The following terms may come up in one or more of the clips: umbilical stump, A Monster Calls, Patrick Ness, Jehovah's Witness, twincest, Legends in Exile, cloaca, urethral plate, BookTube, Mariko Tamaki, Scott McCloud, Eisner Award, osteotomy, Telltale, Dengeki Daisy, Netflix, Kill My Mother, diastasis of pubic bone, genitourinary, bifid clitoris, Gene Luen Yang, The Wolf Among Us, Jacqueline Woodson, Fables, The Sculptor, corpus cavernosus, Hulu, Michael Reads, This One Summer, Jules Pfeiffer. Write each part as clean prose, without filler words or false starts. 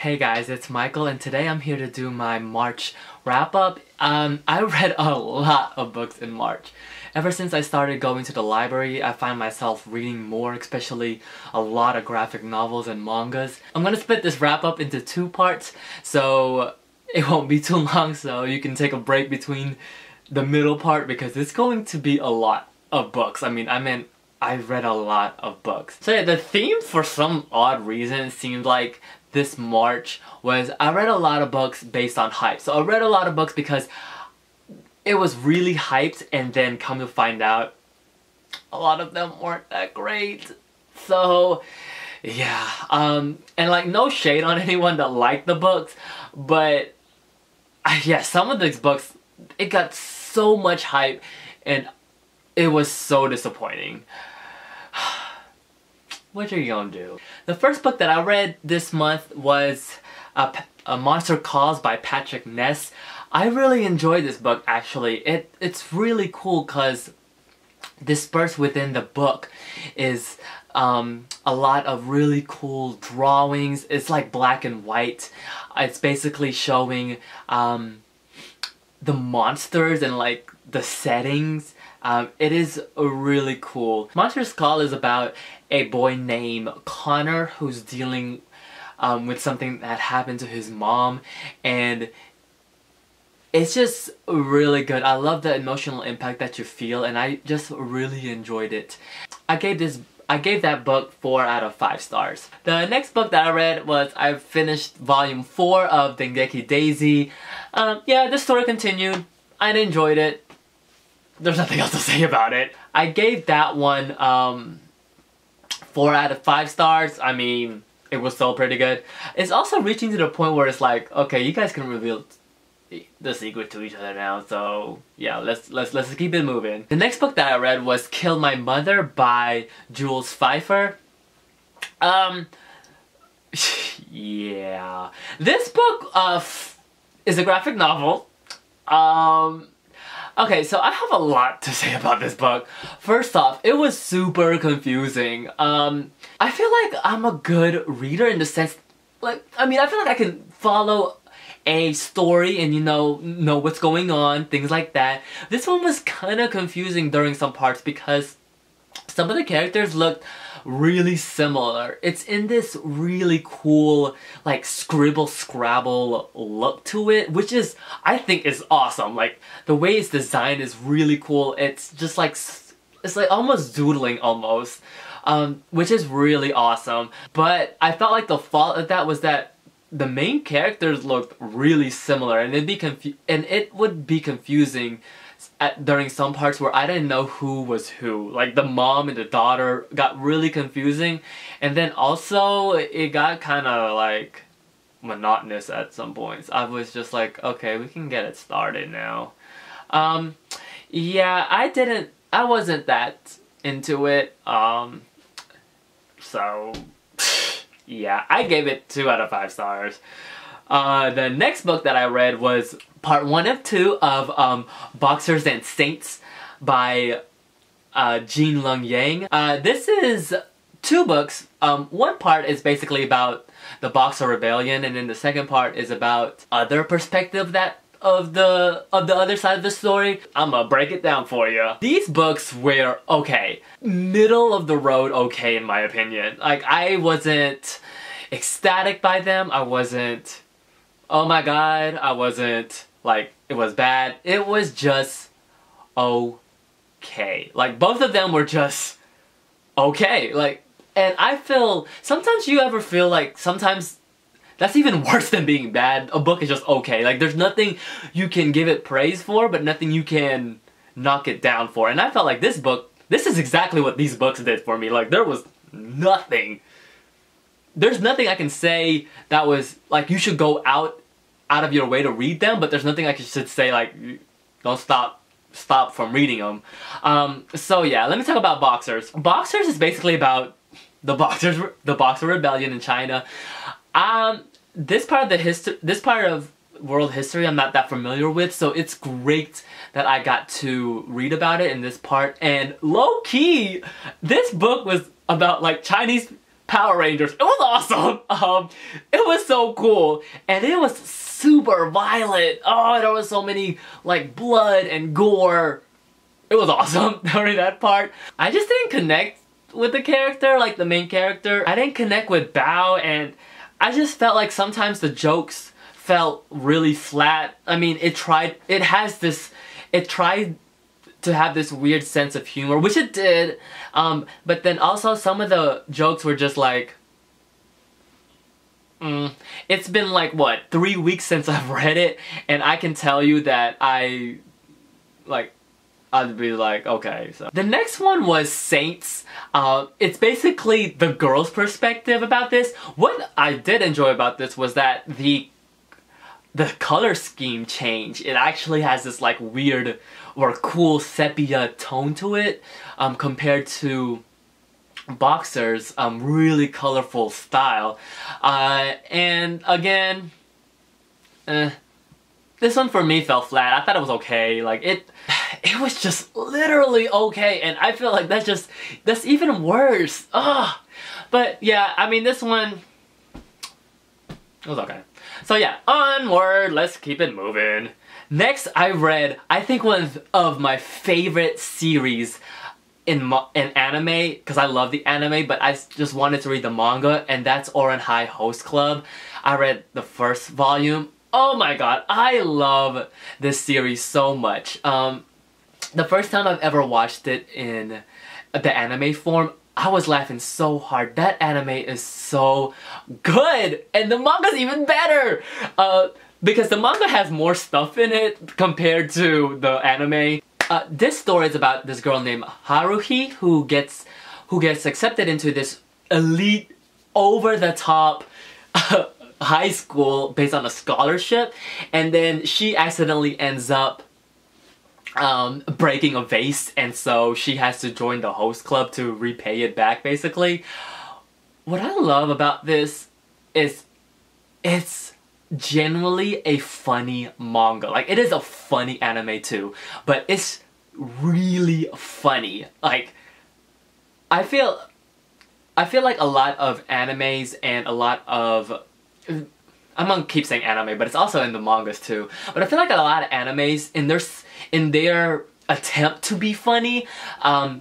Hey guys, it's Michael and today I'm here to do my March wrap-up. I read a lot of books in March. Ever since I started going to the library, I find myself reading more, especially a lot of graphic novels and mangas. I'm gonna split this wrap-up into two parts, so it won't be too long, so you can take a break between the middle part because it's going to be a lot of books. I've read a lot of books. So yeah, the theme for some odd reason seemed like this March was I read a lot of books based on hype. So I read a lot of books because it was really hyped, and then come to find out a lot of them weren't that great. So yeah, and like no shade on anyone that liked the books, but yeah, some of these books, it got so much hype and it was so disappointing. What are you gonna do? The first book that I read this month was A Monster Calls by Patrick Ness. I really enjoyed this book, actually. It's really cool because dispersed within the book is a lot of really cool drawings. It's like black and white. It's basically showing the monsters and like the settings. It is really cool. Monster Calls is about a boy named Connor who's dealing with something that happened to his mom, and it's just really good. I love the emotional impact that you feel, and I just really enjoyed it. I gave that book 4 out of 5 stars. The next book that I read was I finished volume 4 of Dengeki Daisy. Yeah, the story continued. I enjoyed it. There's nothing else to say about it. I gave that one 4 out of 5 stars. I mean, it was still pretty good. It's also reaching to the point where it's like, okay, you guys can reveal the secret to each other now, so yeah, let's keep it moving. The next book that I read was Kill My Mother by Jules Pfeiffer. Yeah. This book is a graphic novel. Okay, so I have a lot to say about this book. First off, it was super confusing. I feel like I'm a good reader in the sense, I feel like I can follow a story and, you know what's going on, things like that. This one was kind of confusing during some parts because some of the characters looked really similar. It's in this really cool like scribble scrabble look to it, which is, I think, is awesome. Like the way it's designed is really cool. It's just like, it's like almost doodling almost, which is really awesome. But I felt like the fault of that was that the main characters looked really similar, and it would be confusing during some parts where I didn't know who was who. Like the mom and the daughter got really confusing, and then also it got kind of like monotonous at some points. I was just like, okay, we can get it started now. Yeah, I wasn't that into it, so yeah, I gave it 2 out of 5 stars. The next book that I read was part 1 of 2 of Boxers and Saints by Gene Luen Yang. This is 2 books. One part is basically about the Boxer Rebellion, and then the second part is about other perspective that of the other side of the story. I'm gonna break it down for you. These books were okay, middle of the road okay in my opinion. Like I wasn't ecstatic by them. I wasn't, oh my god, I wasn't like it was bad. It was just okay. Like both of them were just okay. Like, and I feel sometimes, you ever feel like sometimes that's even worse than being bad. A book is just okay. Like there's nothing you can give it praise for, but nothing you can knock it down for. And I felt like this book, this is exactly what these books did for me. Like there was nothing. There's nothing I can say that was like you should go out of your way to read them, but there's nothing I should say like don't stop from reading them. So yeah, let me talk about Boxers. Boxers is basically about the Boxer Rebellion in China. This part of world history I'm not that familiar with, so it's great that I got to read about it in this part. And low-key, this book was about like Chinese Power Rangers. It was awesome. It was so cool, and it was super violent. Oh, there was so many like blood and gore. It was awesome during that part. I just didn't connect with the character, like the main character. I didn't connect with Bao, and I just felt like sometimes the jokes felt really flat. I mean, it tried to have this weird sense of humor, which it did, but then also some of the jokes were just like, It's been like, what, 3 weeks since I've read it, and I can tell you that I'd be like, okay. So the next one was Saints. It's basically the girl's perspective about this. What I did enjoy about this was that the color scheme change. It actually has this like weird or cool sepia tone to it, compared to Boxer's really colorful style. And again, this one for me fell flat. I thought it was okay. Like it was just literally okay, and I feel like that's even worse. Ugh. But yeah, I mean, this one, it was okay. So yeah, onward, let's keep it moving. Next, I read, I think, one of my favorite series in anime, because I love the anime, but I just wanted to read the manga, and that's Ouran High Host Club. I read the first volume. Oh my god, I love this series so much. The first time I've ever watched it in the anime form, I was laughing so hard. That anime is so good, and the manga's even better, because the manga has more stuff in it compared to the anime. This story is about this girl named Haruhi who gets accepted into this elite, over-the-top high school based on a scholarship, and then she accidentally ends up breaking a vase, and so she has to join the host club to repay it back, basically. What I love about this is it's generally a funny manga. Like, it is a funny anime too, but it's really funny. Like, I feel like a lot of animes and a lot of, I'm gonna keep saying anime, but it's also in the mangas too. But I feel like a lot of animes, in their attempt to be funny,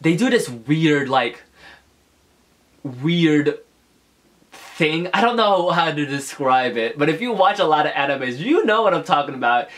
they do this weird thing. I don't know how to describe it, but if you watch a lot of animes, you know what I'm talking about.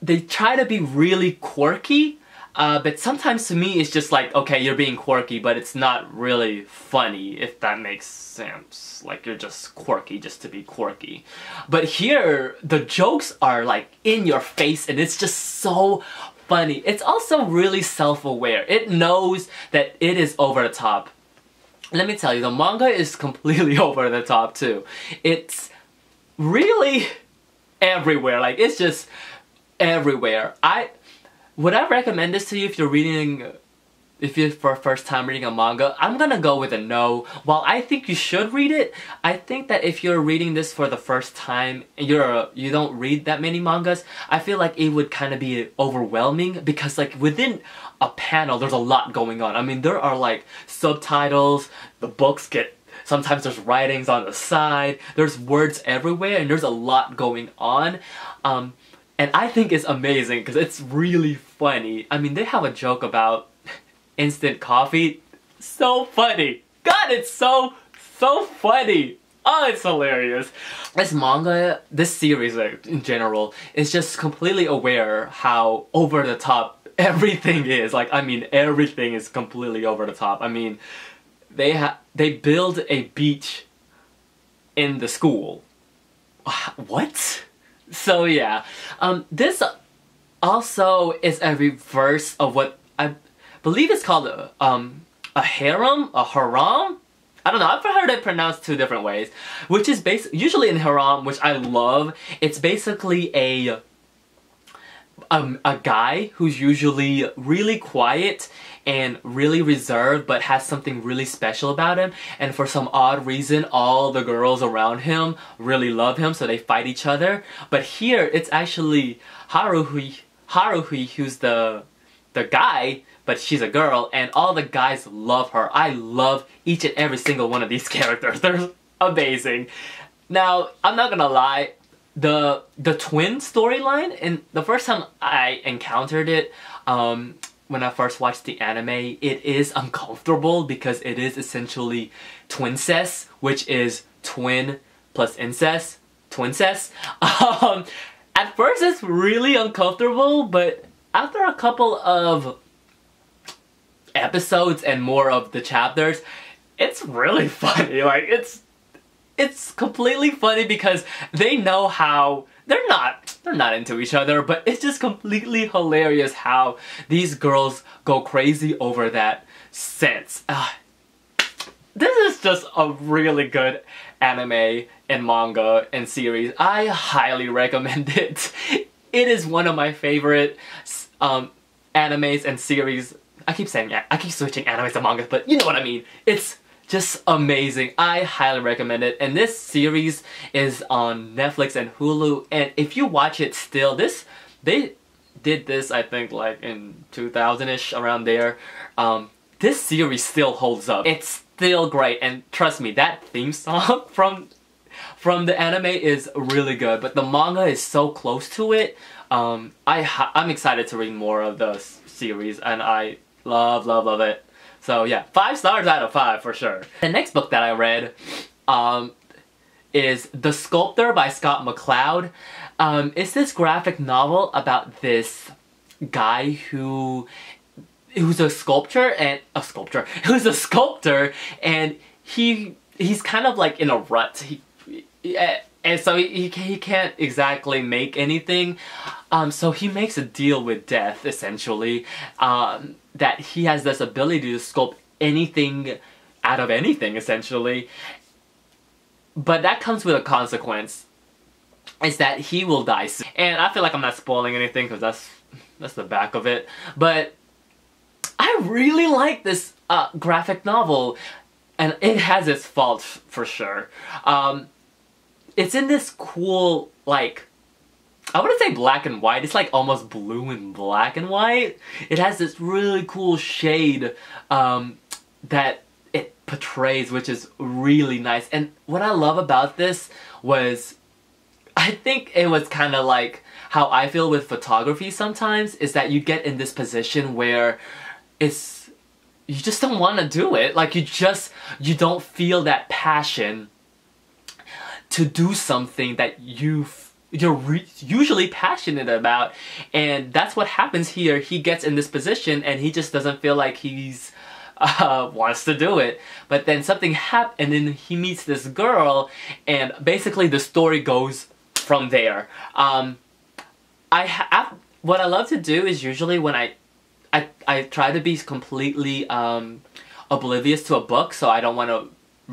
They try to be really quirky, but sometimes to me it's just like, okay, you're being quirky, but it's not really funny, if that makes sense. Like, you're just quirky just to be quirky. But here, the jokes are like in your face, and it's just so funny. It's also really self-aware. It knows that it is over the top. Let me tell you, the manga is completely over the top too. It's really everywhere. Like, it's just everywhere. Would I recommend this to you if you're reading, if you're for first time reading a manga? I'm gonna go with a no. While I think you should read it, I think that if you're reading this for the first time and you don't read that many mangas, I feel like it would kind of be overwhelming, because like within a panel there's a lot going on. I mean, there are like subtitles, the books get, sometimes there's writings on the side, there's words everywhere, and there's a lot going on. And I think it's amazing because it's really funny. I mean, they have a joke about instant coffee. So funny. God, it's so funny. Oh, it's hilarious. This manga, this series in general, is just completely aware how over the top everything is. Like, I mean, everything is completely over the top. I mean, they build a beach in the school. What? So yeah, this also is a reverse of what I believe is called a harem, a haram? I don't know, I've heard it pronounced two different ways. Which is usually in haram, which I love, it's basically a guy who's usually really quiet and really reserved, but has something really special about him, and for some odd reason all the girls around him really love him, so they fight each other. But here it's actually Haruhi who's the guy, but she's a girl, and all the guys love her. I love each and every single one of these characters. They're amazing. Now, I'm not gonna lie, the twin storyline, and the first time I encountered it, when I first watched the anime, it is uncomfortable because it is essentially twincest, which is twin plus incest, twincest. At first it's really uncomfortable, but after a couple of episodes and more of the chapters, it's really funny. Like, it's completely funny because they know how they're not into each other, but it's just completely hilarious how these girls go crazy over that sense. This is just a really good anime and manga and series. I highly recommend it. It is one of my favorite animes and series. I keep saying, I keep switching animes and mangas, but you know what I mean. It's just amazing. I highly recommend it. And this series is on Netflix and Hulu. And if you watch it still, they did this, I think, like in 2000-ish, around there. This series still holds up. It's still great, and trust me, that theme song from the anime is really good, but the manga is so close to it. I'm excited to read more of the series, and I love it. So yeah, 5 stars out of 5 for sure. The next book that I read is The Sculptor by Scott McCloud. It's this graphic novel about this guy who's a sculptor, and he's kind of like in a rut, and so he can't exactly make anything, so he makes a deal with death, essentially, that he has this ability to sculpt anything out of anything, essentially, but that comes with a consequence, is that he will die soon. And I feel like I'm not spoiling anything because that's the back of it, but I really like this graphic novel, and it has its faults for sure. It's in this cool, like, I wouldn't say black and white, it's like almost blue and black and white. It has this really cool shade that it portrays, which is really nice. And what I love about this was, I think it was kind of like how I feel with photography sometimes, is that you get in this position where you just don't want to do it. Like, you don't feel that passion to do something that you're usually passionate about, and that's what happens here. He gets in this position and he just doesn't feel like he's wants to do it, but then something happened, and then he meets this girl, and basically the story goes from there. What I love to do is usually when I try to be completely oblivious to a book, so I don't want to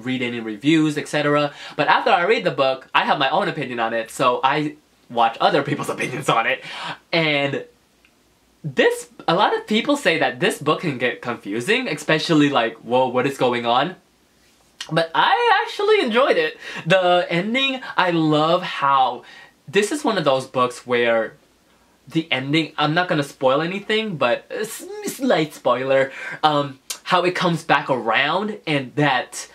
read any reviews, etc. But after I read the book, I have my own opinion on it, so I watch other people's opinions on it. And a lot of people say that this book can get confusing, especially like, whoa, what is going on? But I actually enjoyed it. The ending, I love how this is one of those books where the ending, I'm not gonna spoil anything, but a slight spoiler, how it comes back around, and that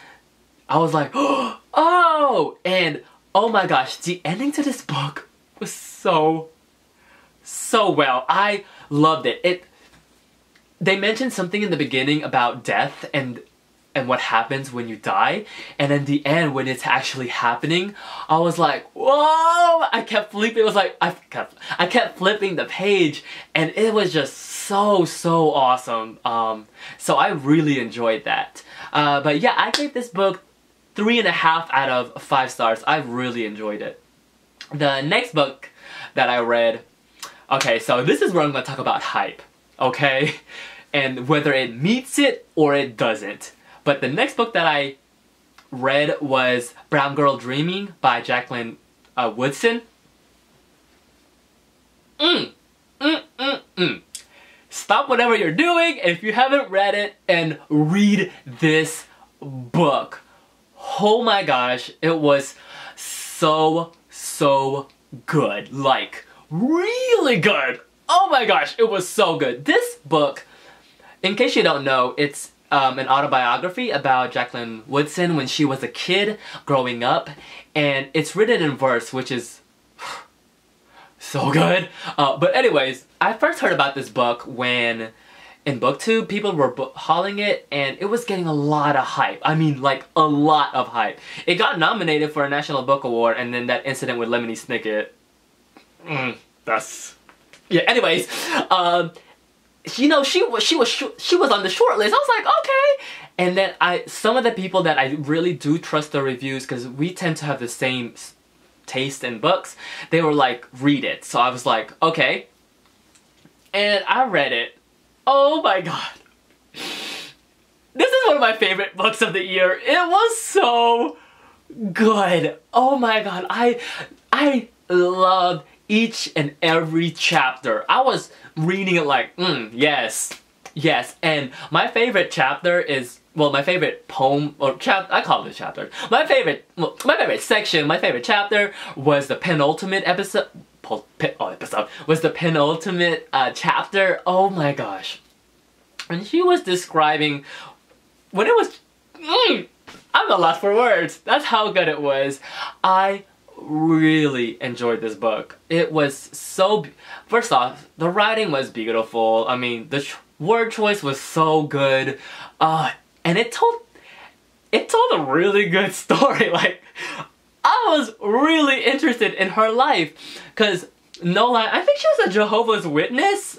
I was like, oh! And oh my gosh, the ending to this book was so well. I loved it. They mentioned something in the beginning about death and what happens when you die, and in the end when it's actually happening, I was like, whoa! I kept flipping. It was like I kept flipping the page, and it was just so awesome. So I really enjoyed that. But yeah, I gave this book 3.5 out of 5 stars. I really enjoyed it. The next book that I read, okay, so this is where I'm gonna talk about hype, okay, and whether it meets it or it doesn't. But the next book that I read was Brown Girl Dreaming by Jacqueline Woodson. Stop whatever you're doing if you haven't read it and read this book. Oh my gosh, it was so good. Like, really good. Oh my gosh, it was so good. This book In case you don't know, it's an autobiography about Jacqueline Woodson when she was a kid growing up, and it's written in verse, which is so good. But anyways, I first heard about this book when in BookTube people were hauling it, and it was getting a lot of hype. I mean, like, a lot of hype. It got nominated for a National Book Award, and then that incident with Lemony Snicket. That's... yeah, anyways, you know, she was on the short list. I was like, okay. And then some of the people that I really do trust their reviews, because we tend to have the same taste in books, they were like, read it. So I was like, okay. And I read it. Oh my god. This is one of my favorite books of the year. It was so good. Oh my god. I loved each and every chapter. I was reading it like, yes, yes. And my favorite chapter is, well, my favorite poem, or chapter, I call it a chapter. My favorite, well, my favorite section, my favorite chapter was the penultimate episode, chapter. Oh my gosh. And she was describing, when it was, I'm at a loss for words. That's how good it was. I really enjoyed this book. It was so... first off, the writing was beautiful. I mean, the word choice was so good. And it told a really good story. Like, I was really interested in her life. Because, no lie, I think she was a Jehovah's Witness.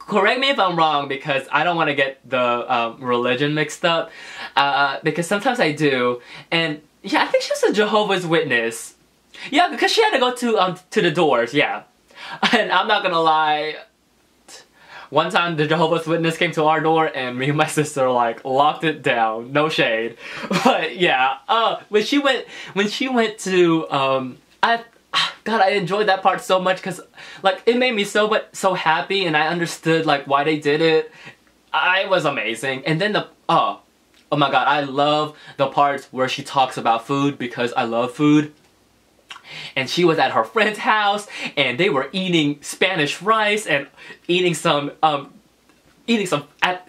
Correct me if I'm wrong, because I don't want to get the religion mixed up. Because sometimes I do. And... yeah, I think she was a Jehovah's Witness. Yeah, because she had to go to the doors, yeah. And I'm not gonna lie, one time the Jehovah's Witness came to our door and me and my sister, like, locked it down. No shade. But yeah, when she went to, God, I enjoyed that part so much, because, like, it made me so happy, and I understood, like, why they did it. It was amazing. And then oh my god, I love the parts where she talks about food, because I love food. And she was at her friend's house, and they were eating Spanish rice and eating food at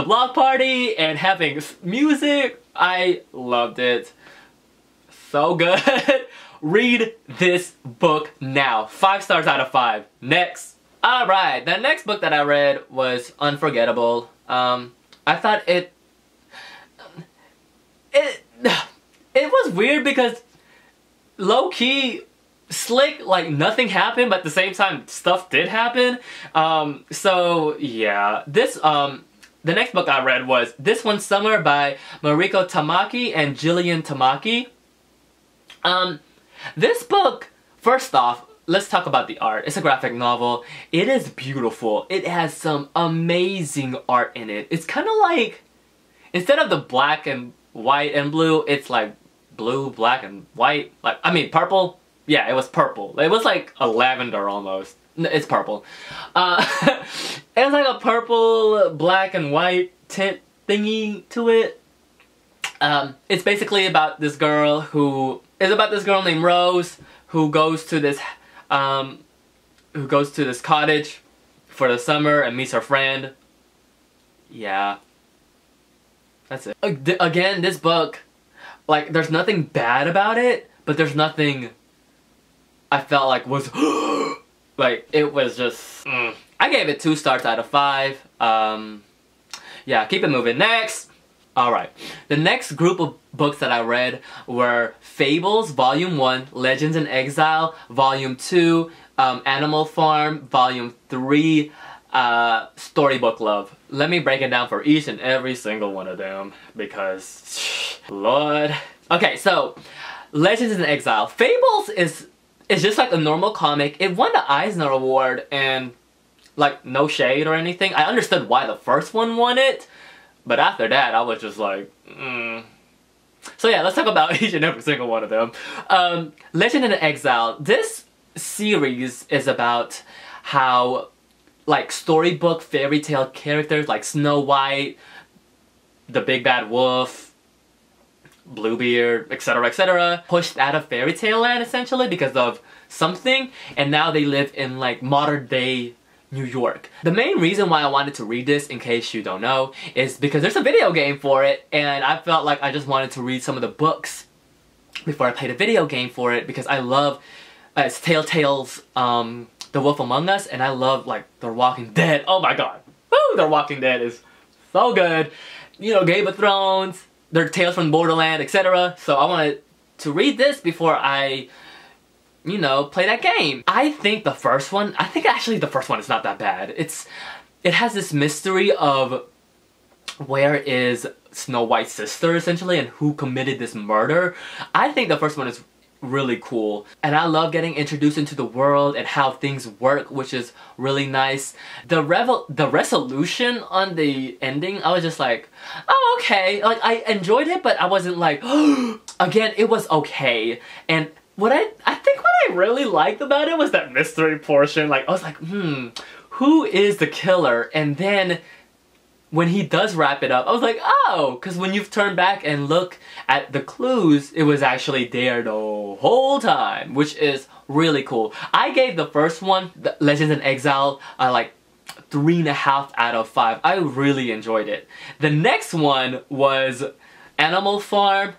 the block party and having music. I loved it. So good. Read this book now. 5 stars out of 5. Next. All right, the next book that I read was Unforgettable. I thought it was weird, because low-key slick, like, nothing happened, but at the same time stuff did happen. So yeah, this the next book I read was This One Summer by Mariko Tamaki and Jillian Tamaki. This book, first off, let's talk about the art. It's a graphic novel. It is beautiful. It has some amazing art in it. It's kind of like, instead of the black and white and blue, it's like blue, black, and white. Like, I mean, purple. Yeah, it was purple. It was like a lavender almost. It's purple. It was like a purple, black, and white tint thingy to it. It's basically about this girl named Rose, who goes to this cottage for the summer and meets her friend. Yeah. That's it. Again, this book, like, there's nothing bad about it, but there's nothing I felt like was, like, it was just, I gave it 2 stars out of 5. Yeah, keep it moving. Next! Alright, the next group of books that I read were Fables, Volume 1, Legends in Exile, Volume 2, Animal Farm, Volume 3, Storybook Love. Let me break it down for each and every single one of them, because Lord. Okay, so Legends in Exile. Fables is just like a normal comic. It won the Eisner Award, and, like, no shade or anything, I understood why the first one won it, but after that I was just like, So yeah, let's talk about each and every single one of them. Legend in Exile. This series is about how, like, storybook fairy tale characters like Snow White, the Big Bad Wolf, Bluebeard, etc., pushed out of fairy tale land essentially because of something, and now they live in, like, modern day New York. The main reason why I wanted to read this, in case you don't know, is because there's a video game for it, and I felt like I just wanted to read some of the books before I played a video game for it, because I love it's Telltale's The Wolf Among Us, and I love like The Walking Dead. Oh my god, woo! The Walking Dead is so good. You know, Game of Thrones, their Tales from the Borderland, etc. So I wanted to read this before I, you know, play that game. I think the first one, I think actually the first one is not that bad. It has this mystery of where is Snow White's sister, essentially, and who committed this murder. I think the first one is really cool, and I love getting introduced into the world and how things work, which is really nice. The resolution on the ending, I was just like, oh, okay. Like, I enjoyed it, but I wasn't like, oh. Again, it was okay. And I think what I really liked about it was that mystery portion. Like, I was like, who is the killer? And then when he does wrap it up, I was like, oh, because when you've turned back and look at the clues, it was actually there the whole time, which is really cool. I gave the first one, Legends in Exile, like 3.5 out of 5. I really enjoyed it. The next one was Animal Farm.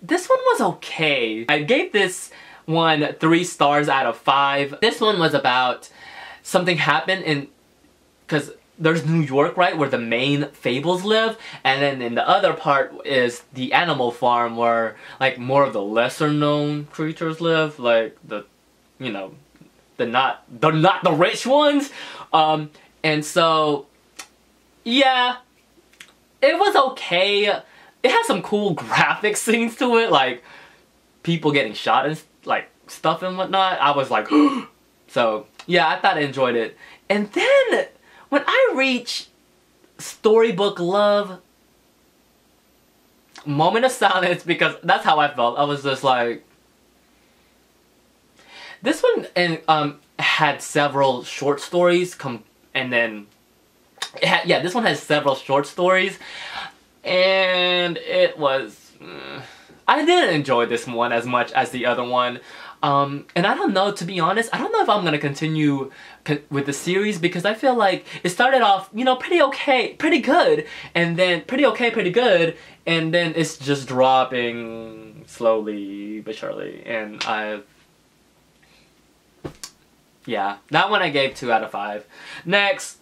This one was okay. I gave this one 3 stars out of 5. This one was about something happened in, because there's New York, right, where the main fables live, and then in the other part is the Animal Farm, where like more of the lesser known creatures live, like the, you know, they're not the rich ones. And so yeah, it was okay. It has some cool graphic scenes to it, like people getting shot and like stuff and whatnot. I was like, so yeah, I thought I enjoyed it. And then when I reach Storybook Love, moment of silence, because that's how I felt. I was just like, this one had several short stories, this one has several short stories, and it was, I didn't enjoy this one as much as the other one. And I don't know, to be honest, I don't know if I'm gonna continue with the series, because I feel like it started off, you know, pretty okay, pretty good, and then pretty okay, pretty good, and then it's just dropping slowly but surely, and yeah, that one I gave 2 out of 5. Next!